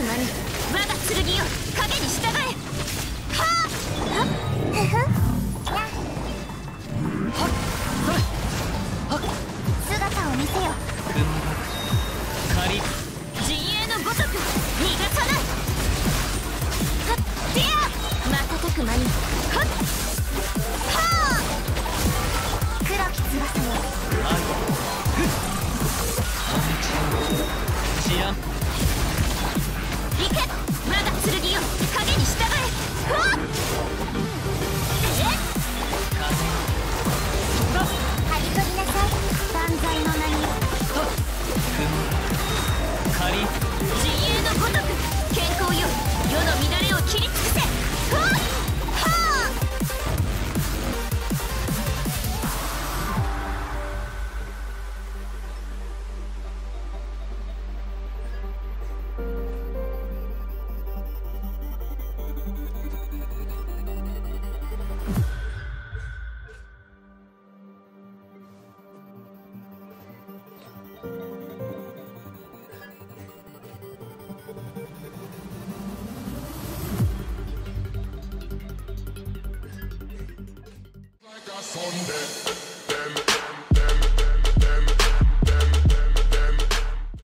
くなる。我が剣よ、影に従え。はあ。姿を見せよ。仮陣営のごとく逃がさない。はっ、でや瞬く間に。はっはあ。黒き翼よ。知らん。行け、我が剣よ、影に従え。はっ、はぎ取りなさい、万歳の名に。はっ、仮陣営のごとく健康よ、世の乱れを切り尽くせ。はっはあ。遊んで